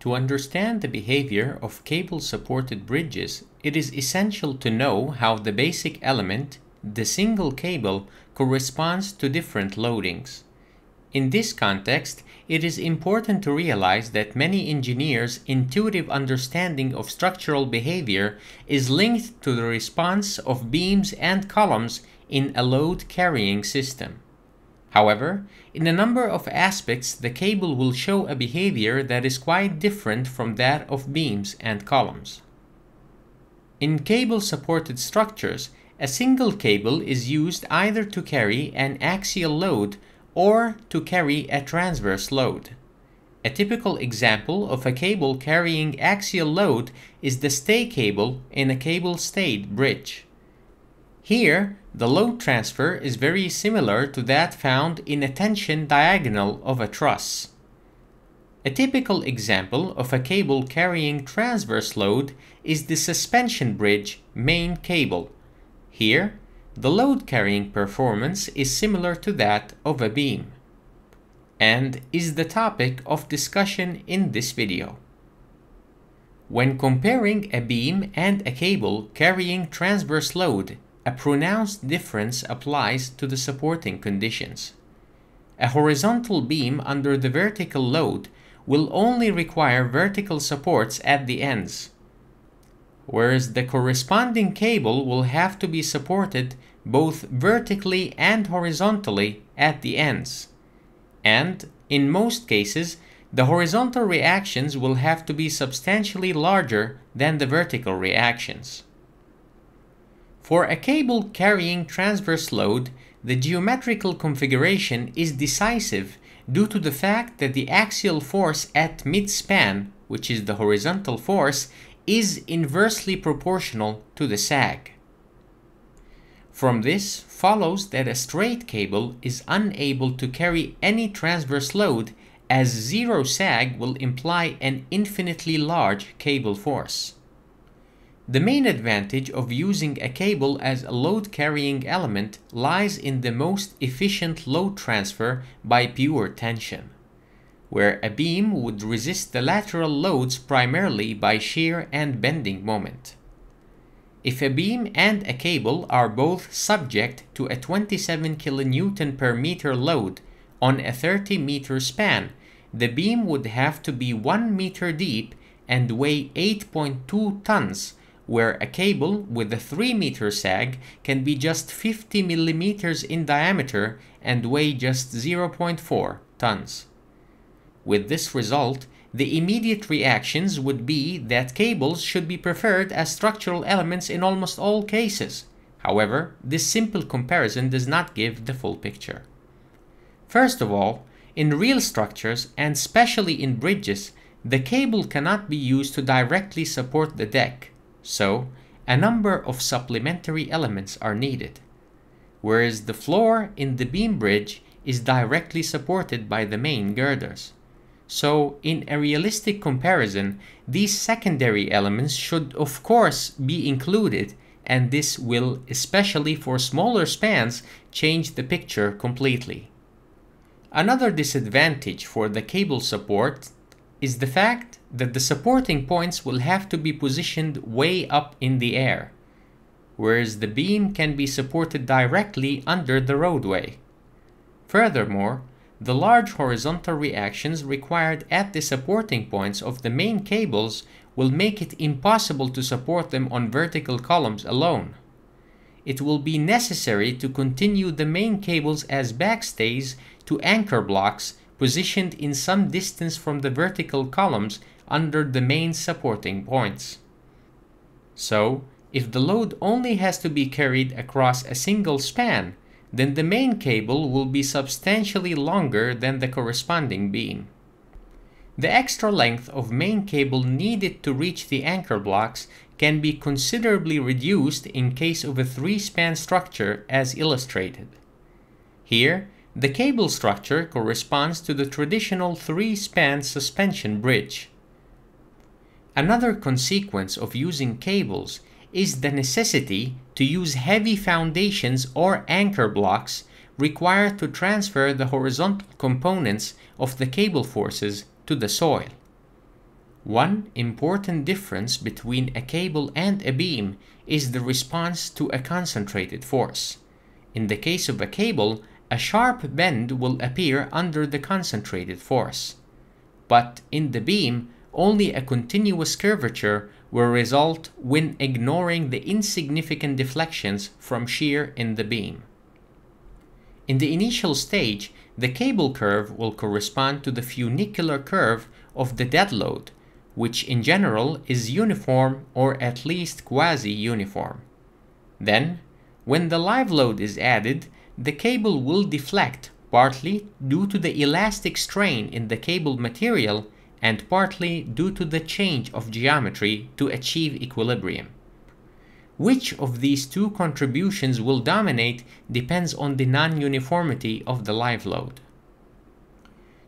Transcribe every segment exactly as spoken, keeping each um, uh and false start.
To understand the behavior of cable-supported bridges, it is essential to know how the basic element, the single cable, corresponds to different loadings. In this context, it is important to realize that many engineers' intuitive understanding of structural behavior is linked to the response of beams and columns in a load-carrying system. However, in a number of aspects, the cable will show a behavior that is quite different from that of beams and columns. In cable-supported structures, a single cable is used either to carry an axial load or to carry a transverse load. A typical example of a cable carrying axial load is the stay cable in a cable-stayed bridge. Here, the load transfer is very similar to that found in a tension diagonal of a truss. A typical example of a cable carrying transverse load is the suspension bridge main cable. Here, the load-carrying performance is similar to that of a beam, and is the topic of discussion in this video. When comparing a beam and a cable carrying transverse load, a pronounced difference applies to the supporting conditions. A horizontal beam under the vertical load will only require vertical supports at the ends, whereas the corresponding cable will have to be supported both vertically and horizontally at the ends. And, in most cases, the horizontal reactions will have to be substantially larger than the vertical reactions. For a cable carrying transverse load, the geometrical configuration is decisive due to the fact that the axial force at mid-span, which is the horizontal force, is inversely proportional to the sag. From this follows that a straight cable is unable to carry any transverse load, as zero sag will imply an infinitely large cable force. The main advantage of using a cable as a load-carrying element lies in the most efficient load transfer by pure tension, where a beam would resist the lateral loads primarily by shear and bending moment. If a beam and a cable are both subject to a twenty-seven kilonewton per meter load on a thirty meter span, the beam would have to be one meter deep and weigh eight point two tons, where a cable with a three meter sag can be just fifty millimeters in diameter and weigh just zero point four tons. With this result, the immediate reactions would be that cables should be preferred as structural elements in almost all cases. However, this simple comparison does not give the full picture. First of all, in real structures, and especially in bridges, the cable cannot be used to directly support the deck, so a number of supplementary elements are needed. Whereas the floor in the beam bridge is directly supported by the main girders. So, in a realistic comparison, these secondary elements should of course be included, and this will, especially for smaller spans, change the picture completely. Another disadvantage for the cable support is the fact that the supporting points will have to be positioned way up in the air, whereas the beam can be supported directly under the roadway. Furthermore, the large horizontal reactions required at the supporting points of the main cables will make it impossible to support them on vertical columns alone. It will be necessary to continue the main cables as backstays to anchor blocks positioned in some distance from the vertical columns under the main supporting points. So, if the load only has to be carried across a single span, then the main cable will be substantially longer than the corresponding beam. The extra length of main cable needed to reach the anchor blocks can be considerably reduced in case of a three-span structure as illustrated. Here, the cable structure corresponds to the traditional three-span suspension bridge. Another consequence of using cables is the necessity to use heavy foundations or anchor blocks required to transfer the horizontal components of the cable forces to the soil. One important difference between a cable and a beam is the response to a concentrated force. In the case of a cable, a sharp bend will appear under the concentrated force. But in the beam, only a continuous curvature will result when ignoring the insignificant deflections from shear in the beam. In the initial stage, the cable curve will correspond to the funicular curve of the dead load, which in general is uniform or at least quasi-uniform. Then, when the live load is added, the cable will deflect, partly due to the elastic strain in the cable material and partly due to the change of geometry to achieve equilibrium. Which of these two contributions will dominate depends on the non-uniformity of the live load.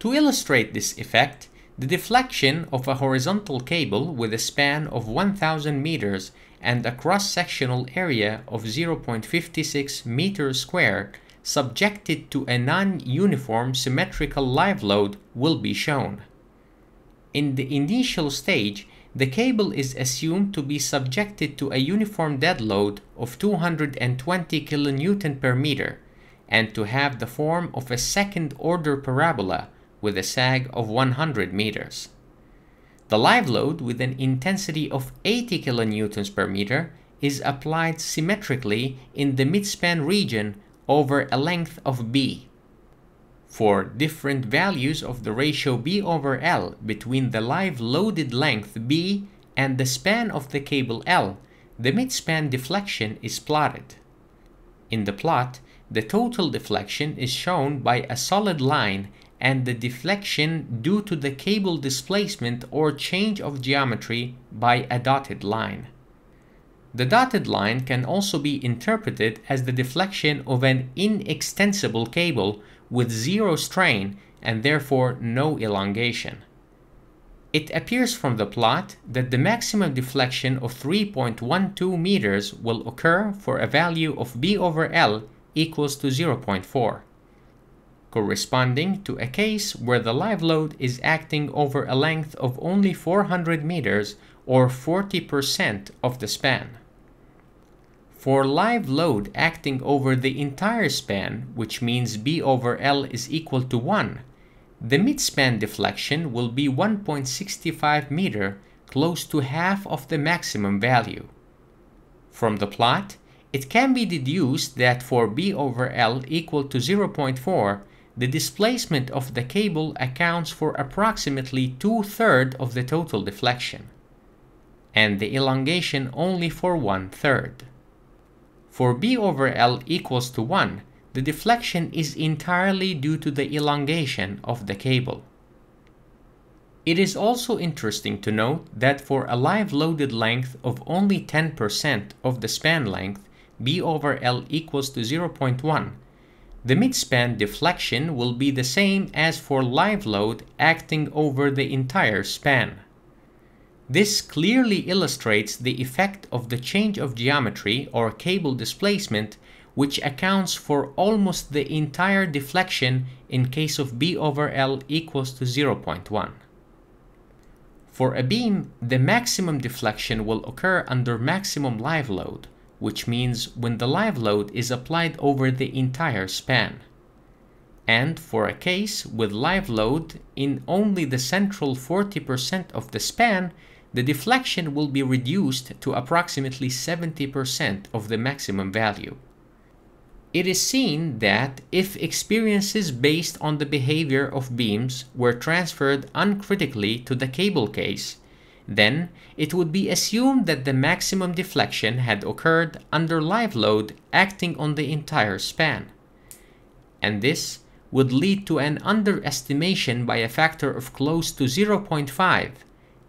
To illustrate this effect, the deflection of a horizontal cable with a span of one thousand meters and a cross-sectional area of zero point five six meters squared subjected to a non-uniform symmetrical live load will be shown. In the initial stage, the cable is assumed to be subjected to a uniform dead load of two hundred twenty kilonewtons per meter and to have the form of a second-order parabola with a sag of one hundred meters. The live load with an intensity of eighty kilonewtons per meter is applied symmetrically in the midspan region over a length of B. For different values of the ratio B over L between the live loaded length B and the span of the cable L, the midspan deflection is plotted. In the plot, the total deflection is shown by a solid line and the deflection due to the cable displacement or change of geometry by a dotted line. The dotted line can also be interpreted as the deflection of an inextensible cable with zero strain and therefore no elongation. It appears from the plot that the maximum deflection of three point one two meters will occur for a value of B over L equals to zero point four, corresponding to a case where the live load is acting over a length of only four hundred meters or forty percent of the span. For live load acting over the entire span, which means B over L is equal to one, the midspan deflection will be one point six five meters, close to half of the maximum value. From the plot, it can be deduced that for B over L equal to zero point four, the displacement of the cable accounts for approximately two-thirds of the total deflection, and the elongation only for one-third. For B over L equals to one, the deflection is entirely due to the elongation of the cable. It is also interesting to note that for a live loaded length of only ten percent of the span length, B over L equals to zero point one, the midspan deflection will be the same as for live load acting over the entire span. This clearly illustrates the effect of the change of geometry or cable displacement, which accounts for almost the entire deflection in case of B over L equals to zero point one. For a beam, the maximum deflection will occur under maximum live load, which means when the live load is applied over the entire span. And for a case with live load in only the central forty percent of the span, the deflection will be reduced to approximately seventy percent of the maximum value. It is seen that if experiences based on the behavior of beams were transferred uncritically to the cable case, then it would be assumed that the maximum deflection had occurred under live load acting on the entire span. And this would lead to an underestimation by a factor of close to zero point five,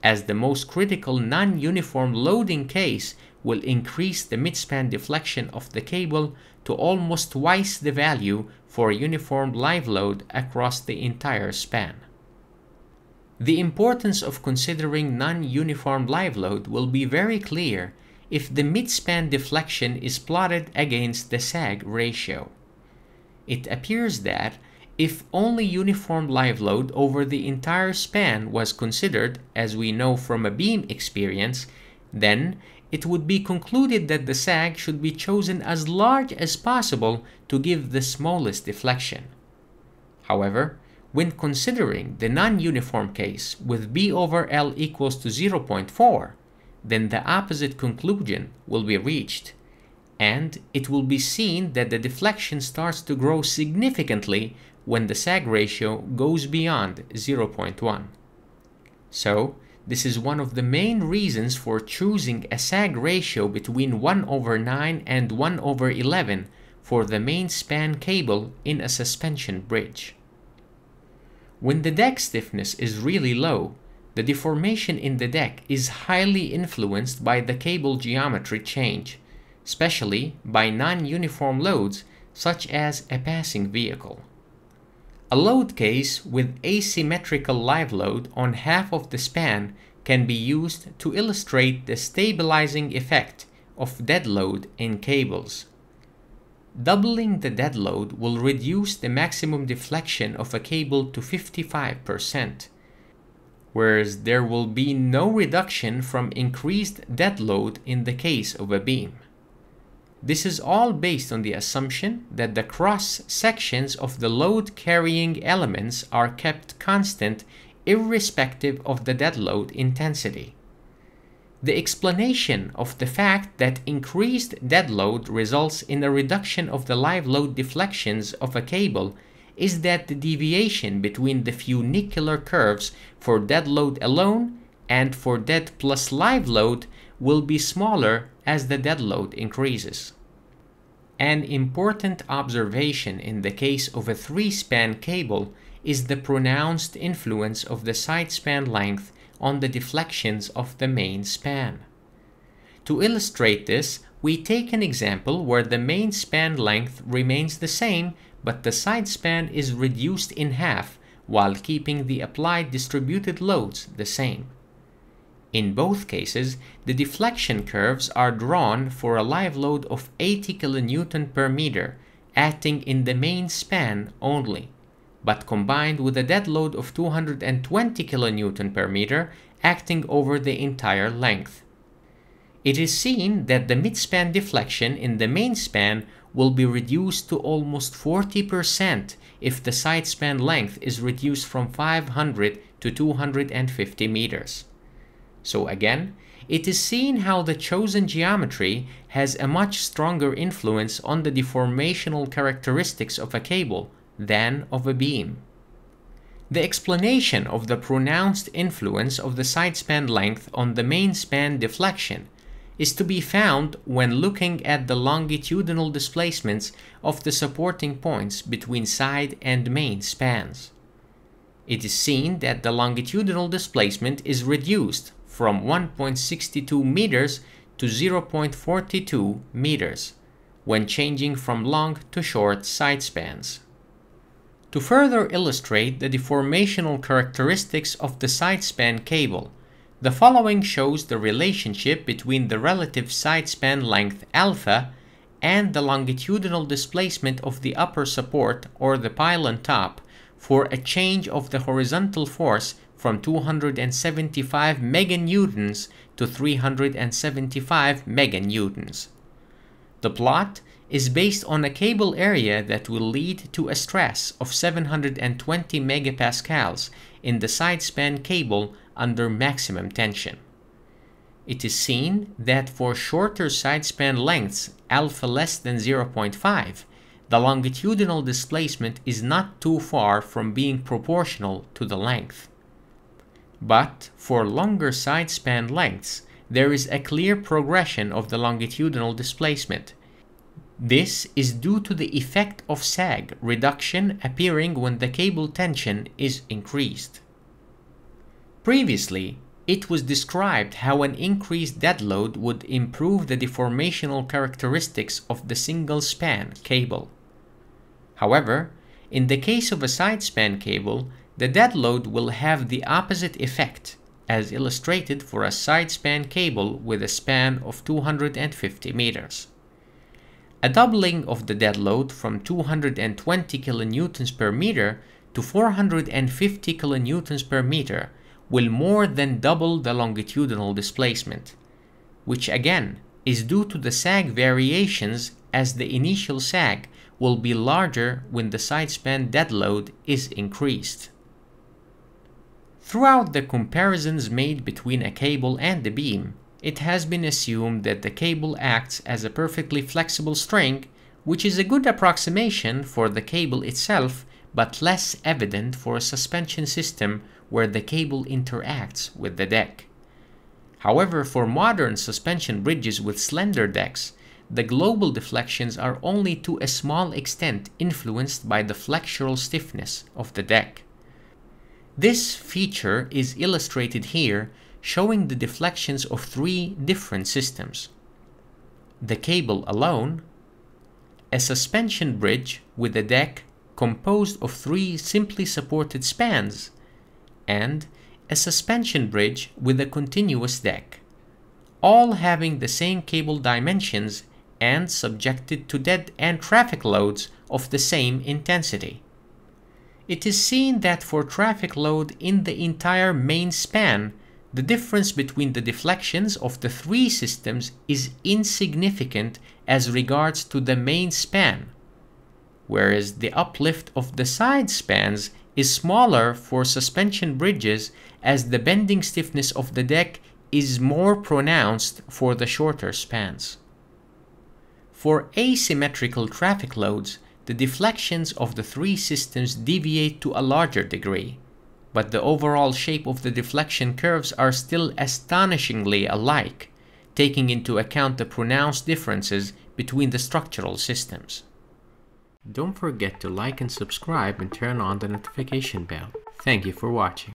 as the most critical non-uniform loading case will increase the midspan deflection of the cable to almost twice the value for a uniform live load across the entire span. The importance of considering non-uniform live load will be very clear if the midspan deflection is plotted against the sag ratio. It appears that If only uniform live load over the entire span was considered, as we know from a beam experience, then it would be concluded that the sag should be chosen as large as possible to give the smallest deflection. However, when considering the non-uniform case with B over L equals to zero point four, then the opposite conclusion will be reached, and it will be seen that the deflection starts to grow significantly when the sag ratio goes beyond zero point one. So, this is one of the main reasons for choosing a sag ratio between one over nine and one over eleven for the main span cable in a suspension bridge. When the deck stiffness is really low, the deformation in the deck is highly influenced by the cable geometry change, especially by non-uniform loads such as a passing vehicle. A load case with asymmetrical live load on half of the span can be used to illustrate the stabilizing effect of dead load in cables. Doubling the dead load will reduce the maximum deflection of a cable to fifty-five percent, whereas there will be no reduction from increased dead load in the case of a beam. This is all based on the assumption that the cross sections of the load-carrying elements are kept constant irrespective of the dead load intensity. The explanation of the fact that increased dead load results in a reduction of the live load deflections of a cable is that the deviation between the funicular curves for dead load alone and for dead plus live load will be smaller as the dead load increases. An important observation in the case of a three-span cable is the pronounced influence of the side span length on the deflections of the main span. To illustrate this, we take an example where the main span length remains the same, but the side span is reduced in half while keeping the applied distributed loads the same. In both cases, the deflection curves are drawn for a live load of eighty kilonewtons per meter, acting in the main span only, but combined with a dead load of two hundred twenty kilonewtons per meter, acting over the entire length. It is seen that the midspan deflection in the main span will be reduced to almost forty percent if the side span length is reduced from five hundred to two hundred fifty meters. So again, it is seen how the chosen geometry has a much stronger influence on the deformational characteristics of a cable than of a beam. The explanation of the pronounced influence of the side span length on the main span deflection is to be found when looking at the longitudinal displacements of the supporting points between side and main spans. It is seen that the longitudinal displacement is reduced from one point six two meters to zero point four two meters, when changing from long to short side spans. To further illustrate the deformational characteristics of the side span cable, the following shows the relationship between the relative side span length alpha and the longitudinal displacement of the upper support or the pylon top for a change of the horizontal force from two hundred seventy-five meganewtons to three hundred seventy-five meganewtons. The plot is based on a cable area that will lead to a stress of seven hundred twenty megapascals in the side span cable under maximum tension. It is seen that for shorter side span lengths alpha less than zero point five, the longitudinal displacement is not too far from being proportional to the length. But for longer side span lengths, there is a clear progression of the longitudinal displacement. This is due to the effect of sag reduction appearing when the cable tension is increased. Previously, it was described how an increased dead load would improve the deformational characteristics of the single span cable. However, in the case of a side span cable, the dead load will have the opposite effect, as illustrated for a side span cable with a span of two hundred fifty meters. a doubling of the dead load from two hundred twenty kilonewtons per meter to four hundred fifty kilonewtons per meter will more than double the longitudinal displacement, which again is due to the sag variations, as the initial sag will be larger when the sidespan dead load is increased. Throughout the comparisons made between a cable and a beam, it has been assumed that the cable acts as a perfectly flexible string, which is a good approximation for the cable itself, but less evident for a suspension system where the cable interacts with the deck. However, for modern suspension bridges with slender decks, the global deflections are only to a small extent influenced by the flexural stiffness of the deck. This feature is illustrated here, showing the deflections of three different systems: the cable alone, a suspension bridge with a deck composed of three simply supported spans, and a suspension bridge with a continuous deck, all having the same cable dimensions and subjected to dead and traffic loads of the same intensity. It is seen that for traffic load in the entire main span, the difference between the deflections of the three systems is insignificant as regards to the main span, whereas the uplift of the side spans is smaller for suspension bridges, as the bending stiffness of the deck is more pronounced for the shorter spans. For asymmetrical traffic loads, the deflections of the three systems deviate to a larger degree, but the overall shape of the deflection curves are still astonishingly alike, taking into account the pronounced differences between the structural systems. Don't forget to like and subscribe and turn on the notification bell. Thank you for watching.